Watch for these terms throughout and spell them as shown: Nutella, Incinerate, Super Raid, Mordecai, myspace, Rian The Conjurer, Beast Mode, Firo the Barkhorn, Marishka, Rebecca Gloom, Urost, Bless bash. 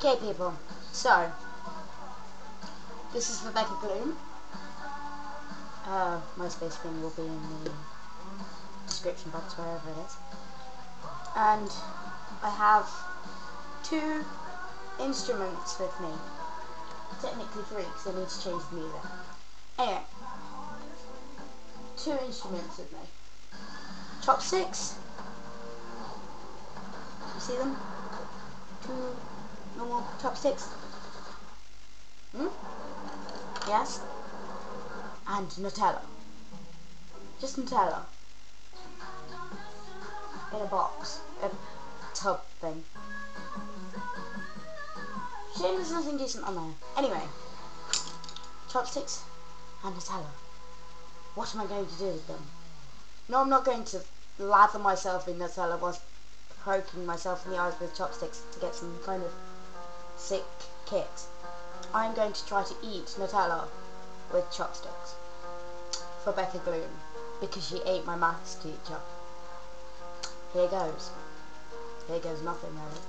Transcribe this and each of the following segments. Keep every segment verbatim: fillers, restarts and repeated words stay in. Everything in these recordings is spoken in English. Okay, people, so this is Rebecca Gloom. Uh, MySpace thing will be in the description box, wherever it is. And I have two instruments with me. Technically three, because I need to change the music. Anyway, two instruments with me. Chopsticks. You see them? Two normal chopsticks. Hmm? Yes? And Nutella. Just Nutella. In a box. A tub thing. Shame there's nothing decent on there. Anyway. Chopsticks and Nutella. What am I going to do with them? No, I'm not going to lather myself in Nutella whilst poking myself in the eyes with chopsticks to get some kind of sick kick. I'm going to try to eat Nutella with chopsticks for Rebecca Gloom, because she ate my maths teacher. Here goes. Here goes nothing, really.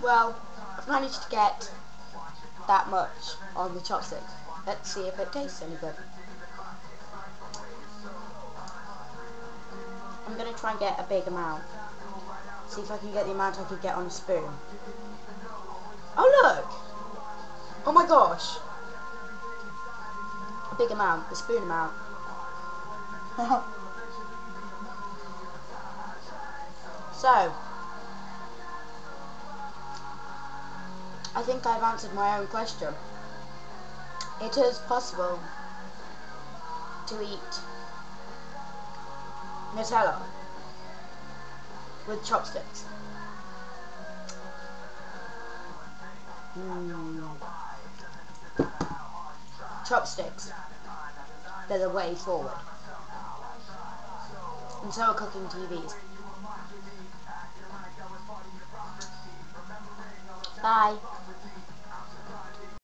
Well, I've managed to get that much on the chopsticks. Let's see if it tastes any good. I'm going to try and get a big amount. See if I can get the amount I could get on a spoon. Oh, look! Oh my gosh! A big amount, a spoon amount. So, I think I've answered my own question. It is possible to eat Nutella with chopsticks. Mm. Chopsticks. They're the way forward. And so are cooking T Vs. Bye.